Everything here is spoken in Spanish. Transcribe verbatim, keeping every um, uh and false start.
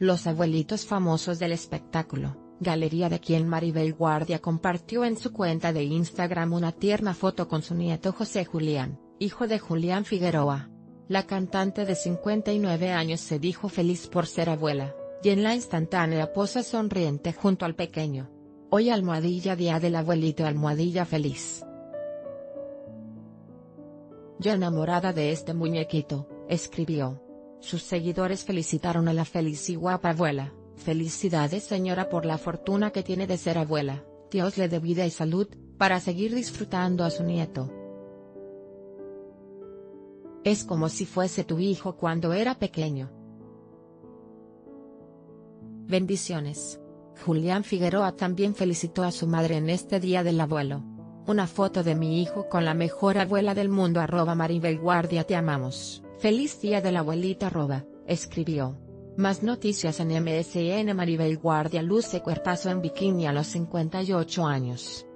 Los abuelitos famosos del espectáculo, galería de quien Maribel Guardia compartió en su cuenta de Instagram una tierna foto con su nieto José Julián, hijo de Julián Figueroa. La cantante de cincuenta y nueve años se dijo feliz por ser abuela, y en la instantánea posa sonriente junto al pequeño. Hoy almohadilla día del abuelito, almohadilla feliz. Yo enamorada de este muñequito, escribió. Sus seguidores felicitaron a la feliz y guapa abuela. Felicidades señora por la fortuna que tiene de ser abuela, Dios le dé vida y salud, para seguir disfrutando a su nieto. Es como si fuese tu hijo cuando era pequeño. Bendiciones. Julián Figueroa también felicitó a su madre en este día del abuelo. Una foto de mi hijo con la mejor abuela del mundo arroba Maribel Guardia te amamos, feliz día de la abuelita arroba, escribió. Más noticias en M S N. Maribel Guardia luce cuerpazo en bikini a los cincuenta y ocho años.